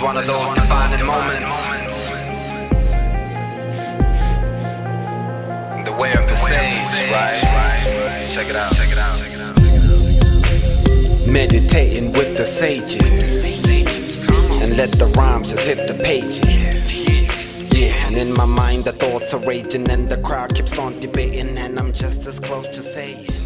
is one of those defining moments in the way of the sage, right? Check it out, check it out, check it out. Meditating with the sages, and let the rhymes just hit the pages. Yeah, and in my mind the thoughts are raging and the crowd keeps on debating, and I'm just as close to saying